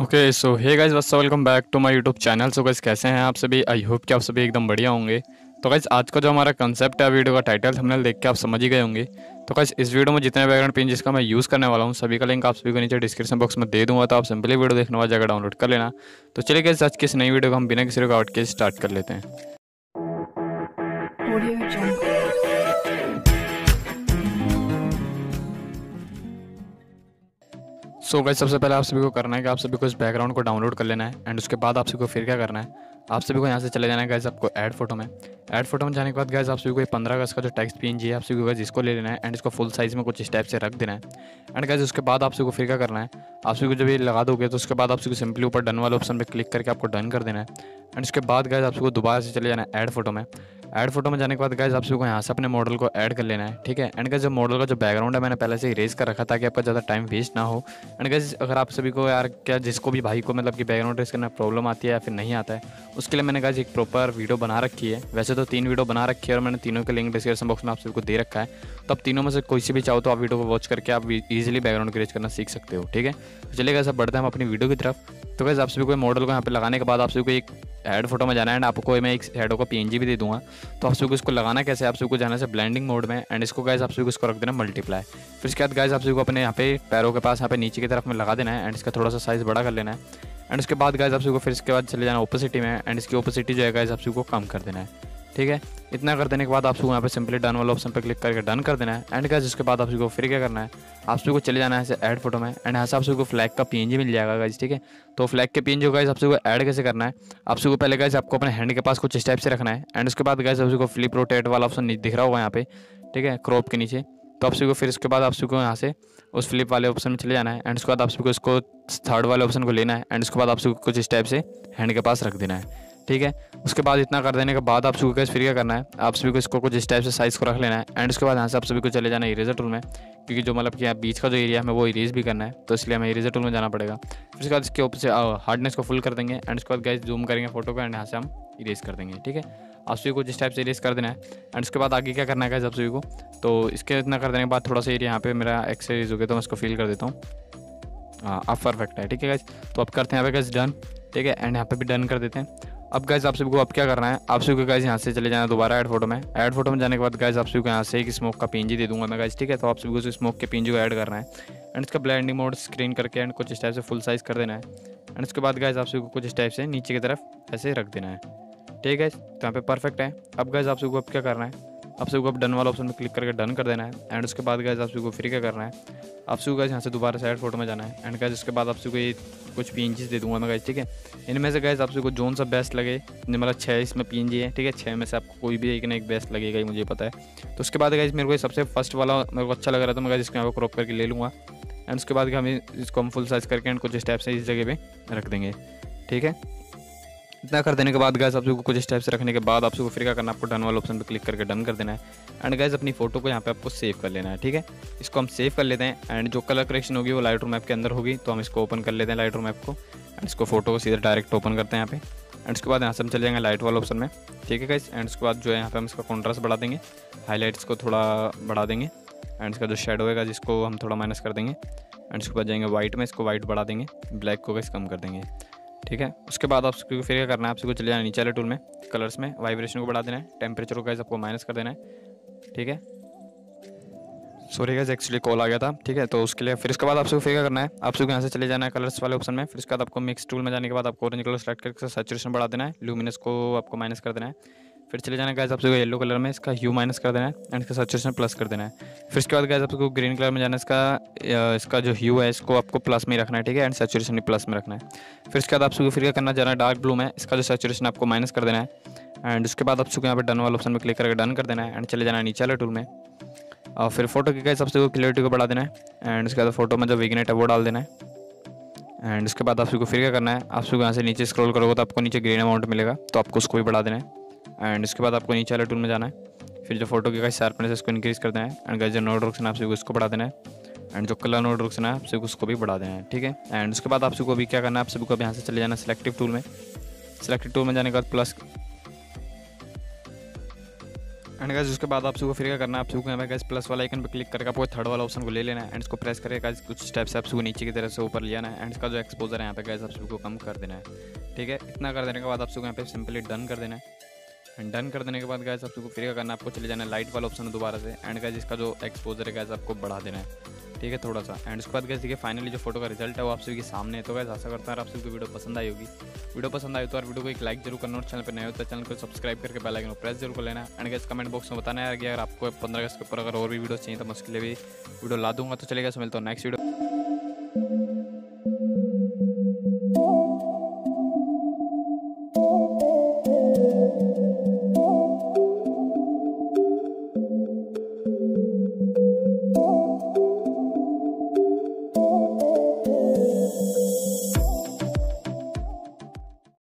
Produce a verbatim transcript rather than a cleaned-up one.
Okay so hey guys, बस welcome back to my YouTube channel. So guys, कैसे हैं आप सभी? आई होप कि आप सभी एकदम बढ़िया होंगे। तो गाइस, आज का जो हमारा कंसेप्ट है, वीडियो का टाइटल थंबनेल देख के आप समझ ही गए होंगे। तो गाइस, इस वीडियो में जितने बैकग्राउंड पिन जिसका मैं यूज़ करने वाला हूँ, सभी का लिंक आप सभी को नीचे डिस्क्रिप्शन बॉक्स में दे दूँगा। तो आप सिंपली वीडियो देखने वाला जगह डाउनलोड कर लेना। तो चलिए गाइस, आज किस नई वीडियो को हम बिना किसी रुकावट के स्टार्ट कर लेते हैं। सो गाइस, सबसे पहले आप सभी को करना है कि आप सभी को इस बैकग्राउंड को डाउनलोड कर लेना है। एंड उसके बाद आप सभी को फिर क्या करना है, आप सभी को यहाँ से चले जाना है गाइस आपको ऐड फोटो में। ऐड फोटो में जाने के बाद गाइस, आप सभी को पंद्रह अगस्त का जो टेक्स्ट पीएनजी है, आप सभी को गाइस इसको ले लेना है। एंड इसको फुल साइज़ में कुछ इस टाइप से रख देना है। एंड गाइस, उसके बाद आप सभी को फिर क्या करना है, आप सभी को जब ये लगा दोगे तो उसके बाद आप सभी को सिंपली ऊपर डन वाले ऑप्शन पर क्लिक करके आपको डन कर देना है। एंड उसके बाद गाइस, आप सभी को दोबारा से चले जाना है ऐड फोटो में। ऐड फोटो में जाने के बाद गाइस, आप सभी को यहाँ से अपने मॉडल को ऐड कर लेना है, ठीक है। एंड गाइस, जो मॉडल का जो बैकग्राउंड है, मैंने पहले से इरेज कर रखा था कि आपका ज़्यादा टाइम वेस्ट ना हो। एंड गाइस, अगर आप सभी को यार क्या जिसको भी भाई को मतलब कि बैकग्राउंड इरेज करना प्रॉब्लम आती है या फिर नहीं आता है, उसके लिए मैंने गाइस एक प्रॉपर वीडियो बना रखी है। वैसे तो तीन वीडियो बना रखी है और मैंने तीनों के लिंक डिस्क्रिप्शन बॉक्स में आप सभी को दे रखा है। तो आप तीनों में से कोई से भी चाहो तो आप वीडियो को वॉच करके आप ईजिली बैकग्राउंड को इरेज करना सीख सकते हो, ठीक है। चलिए गाइस, अब बढ़ते हैं हम अपनी वीडियो की तरफ। तो गाइस, आप सभी को मॉडल को यहाँ पर लगाने के बाद आप सभी को एक ऐड फोटो में जाना है। एंड आपको मैं एक शैडो का पीएनजी भी दे दूंगा। तो आप सभी को इसको लगाना कैसे, आप सभी को जाना है ब्लेंडिंग मोड में। एंड इसको गाइस, आप सभी को इसको रख देना मल्टीप्लाई। फिर इसके बाद गाइस, आप सभी को अपने यहाँ पे पैरों के पास यहाँ पे नीचे की तरफ में लगा देना है। एंड इसका थोड़ा सा साइज़ बड़ा कर लेना है। एंड उसके बाद गाइस, आप सभी को फिर इसके बाद चले जाना ओपेसिटी में। एंड इसकी ओपेसिटी जो है गाइस, आप सभी को कम कर देना है, ठीक है। इतना कर देने के बाद आप सभी को यहाँ पे सिंपली डन वाला ऑप्शन पर क्लिक करके डन कर देना है। एंड गाइस, उसके बाद आप सभी को फिर क्या करना है, आप सभी को चले जाना है ऐड फोटो में। एंड यहाँ से आप सभी को फ्लैग का पीएनजी मिल जाएगा गाइस, ठीक है। तो फ्लैग के पीएनजी गाइस, आप सभी को ऐड कैसे करना है, आप सभी को पहले गाइस आपको अपने हैंड के पास कुछ इस टाइप से रखना है। एंड उसके बाद गाइस, आप सभी को फ्लिप रोटेट वाला ऑप्शन दिख रहा होगा यहाँ पे, ठीक है, क्रॉप के नीचे। तो आप सभी को फिर इसके बाद आप सभी को यहाँ से उस फ्लिप वाले ऑप्शन में चले जाना है। एंड उसके बाद आप सभी को इसको थर्ड वाले ऑप्शन को लेना है। एंड उसके बाद आप सभी को कुछ इस टाइप से हैंड के पास रख देना है, ठीक है। उसके बाद इतना कर देने के बाद आप सभी को फिर क्या करना है, आप सभी को इसको कुछ इस टाइप से साइज़ को रख लेना है। एंड उसके बाद यहाँ से आप सभी को चले जाना है इरेजर टूल में, क्योंकि जो मतलब कि यहाँ बीच का जो एरिया है वो इरेज भी करना है, तो इसलिए हमें इरेजर टूल में जाना पड़ेगा। फिर उसके बाद इसके ऊपर से हार्डनेस को फुल कर देंगे। एंड उसके बाद गाइस, जूम करेंगे फोटो को एंड यहाँ से हम इरेज कर देंगे, ठीक है। आप सभी को जिस टाइप से इरेज कर देना है। एंड उसके बाद आगे क्या करना है गाइस, आप सभी को तो इसके इतना कर देने के बाद थोड़ा सा एरिया यहाँ पे मेरा एक्सरेज हो गया, तो मैं इसको फील कर देता हूँ। हाँ, अब परफेक्ट है, ठीक है गाइस। तो अब करते हैं यहाँ पे गाइस डन, ठीक है। एंड यहाँ पे भी डन कर देते हैं। अब गाइस, आप सभी को अब क्या करना है, आप सभी को गाइस यहाँ से चले जाना दोबारा ऐड फोटो में। ऐड फोटो में जाने के बाद गाइस, आप सभी को यहाँ से एक स्मोक का पीएनजी दे दूंगा मैं गाइस, ठीक है। तो आप सभी को स्मोक के पीएनजी को ऐड करना है। एंड इसका ब्लेंडिंग मोड स्क्रीन करके एंड कुछ इस टाइप से फुल साइज़ कर देना है। एंड उसके बाद गाइस, आप सभी को कुछ इस टाइप से नीचे की तरफ ऐसे रख देना है, ठीक है। तो यहाँ पे परफेक्ट है। अब गाइस, आप सभी को अब क्या करना है, आप सभी को अब डन वाला ऑप्शन में क्लिक करके डन कर देना है। एंड उसके बाद गाइस, आप सभी को फिर क्या करना है, आप सभी को गाइस यहाँ से दोबारा साइड फोटो में जाना है। एंड गाइस, उसके बाद आप सभी को ये कुछ पीएनजीज दे दूंगा मैं गाइस, ठीक है। इनमें से गाइस, आप सभी को जोन सा बेस्ट लगे, मतलब छः इसमें पीएनजी है, ठीक है। छः में से आपको कोई भी एक ना एक बेस्ट लगेगा ही, मुझे पता है। तो उसके बाद गाइस, मेरे को सबसे फर्स्ट वाला मेरे को अच्छा लग रहा था, मैं गाइस इसको यहाँ पर क्रॉप करके ले लूँगा। एंड उसके बाद हम इसको हम फुल साइज़ करके एंड कुछ स्टेप से इस जगह पर रख देंगे, ठीक है। इतना कर देने के बाद गाइस, आप सभी को कुछ स्टेप से रखने के बाद आप सभी को फिर क्या करना है, आपको डन वाला ऑप्शन पर क्लिक करके डन कर देना है। एंड गाइस, अपनी फोटो को यहाँ पे आपको सेव कर लेना है, ठीक है। इसको हम सेव कर लेते हैं। एंड जो कलर करेक्शन होगी वो लाइटरूम ऐप के अंदर होगी, तो हम इसको ओपन कर लेते हैं लाइटरूम ऐप को। एंड इसको फोटो को सीधा डायरेक्ट ओपन करते हैं यहाँ पे। एंड उसके बाद यहाँ से हम चले जाएंगे लाइट वाला ऑप्शन में, ठीक है गाइस। एंड उसके बाद जो है यहाँ पर हम इसका कॉन्ट्रास्ट बढ़ा देंगे, हाईलाइट्स को थोड़ा बढ़ा देंगे। एंड इसका जो शेडो होगा जिसको हम थोड़ा माइनस कर देंगे। एंड उसके बाद जाएंगे वाइट में, इसको वाइट बढ़ा देंगे, ब्लैक को गाइस कम कर देंगे, ठीक है। उसके बाद आप फिर क्या करना है, आप सबको चले जाना नीचे वाले टूल में कलर्स में, वाइब्रेशन को बढ़ा देना है, टेम्परेचर को गाइस आपको माइनस कर देना है, ठीक है। सॉरी गाइस, एक्चुअली कॉल आ गया था, ठीक है। तो उसके लिए फिर इसके बाद आप सबको फिर क्या करना है, आप सबको यहाँ से चले जाना है कलर्स वाले ऑप्शन में। फिर इसके बाद आपको मिक्स टूल में जाने के बाद आपको ऑरेंज कलर सेलेक्ट करके सैचुरेशन बढ़ा देना है, लूमिनस को आपको माइनस कर देना है। फिर चले जाना है गाइस, आप सबको येलो कलर में इसका ह्यू माइनस कर देना है। एंड इसका सैचुरेशन प्लस कर देना है। फिर इसके बाद गाइस, आप सबको ग्रीन कलर में जाना है, इसका इसका जो ह्यू है इसको आपको प्लस में ही रखना है, ठीक है। एंड सैचुरेशन भी प्लस में रखना है। फिर इसके बाद आप सबको फिर क्या करना जाना है डार्क ब्लू में, इसका जो सैचुरेशन आपको माइनस कर देना है। एंड उसके बाद आप सबको यहाँ पर डन वाला ऑप्शन में क्लिक करके डन कर देना है। एंड चले जाना है नीचे वाले टूल में। और फिर फोटो के गाइस, आप सबको क्लियरिटी को बढ़ा देना है। एंड उसके बाद फोटो में जो विग्नेट है वो डाल देना है। एंड उसके बाद आप सबको फिर क्या करना है, आप सबको यहाँ से नीचे स्क्रॉल करोगे तो आपको नीचे ग्रीन अमाउंट मिलेगा, तो आपको उसको भी बढ़ा देना है। एंड इसके बाद आपको नीचे वाले टूल में जाना है। फिर जो फोटो के गाइस शार्पनेस इसको इंक्रीज़ कर देना है। एंड गाइस, जो नोड रोक्सन आप सभी को इसको बढ़ा देना है। एंड जो कलर नोड रोक्सन है आप सभी को उसको भी बढ़ा देना है, ठीक है। एंड उसके बाद आप सभी को भी क्या करना है, आप सभी को यहाँ से चले जाना सिलेक्टिव टूल में। सिलेक्टिव टूल में जाने के बाद प्लस एंड गाइस उसके बाद आप सबको फिर क्या करना है, आप सबको हमें गाइस प्लस वाला आइकन पर क्लिक करके आपको थर्ड वाला ऑप्शन को ले लेना है एंड इसको प्रेस करके गाइस कुछ स्टेप्स आप सबको नीचे की तरफ से ऊपर ले जाना है एंड इसका जो एक्सपोजर है यहाँ पे गाइस आप सबको कम कर देना है। ठीक है, इतना कर देने के बाद आप सबको यहाँ पे सिंपली डन कर देना है एंड डन कर देने के बाद गाइस आप सबको फिर क्या करना है, आपको चले जाना है लाइट वाला ऑप्शन दोबारा से एंड गाइस इसका जो एक्सपोजर है गाइस आपको बढ़ा देना है। ठीक है, थोड़ा सा एंड उसके बाद गाइस देखिए फाइनली जो फोटो का रिजल्ट है वो आप सभी के सामने है। तो गाइस आशा करता हूँ आप सबको वीडियो पसंद आई होगी। वीडियो पसंद आई तो यार वीडियो को एक लाइक जरूर करना और चैनल पर नए हो तो चैनल को सब्सक्राइब करके बेल आइकन को प्रेस जरूर कर लेना एंड गाइस कमेंट बॉक्स में बताना यार कि अगर आपको पंद्रह अगस्त के ऊपर अगर और भी वीडियो चाहिए तो मुश्किल भी वीडियो ला दूंगा। तो चलेगा, मिलता हूं नेक्स्ट वीडियो।